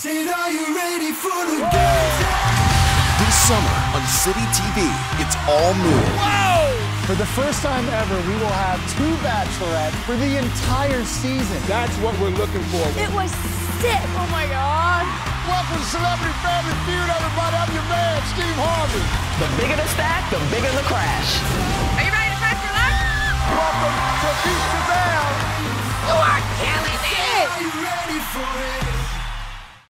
Are you ready for the game? This summer on City TV, it's all new. Whoa! For the first time ever, we will have 2 bachelorettes for the entire season. That's what we're looking for. It was sick. Oh, my God. Welcome to Celebrity Family Feud, everybody. I'm your man, Steve Harvey. The bigger the stack, the bigger the crash. Are you ready to pack your life? Welcome to Beach Today. You are killing it. Are you ready for it?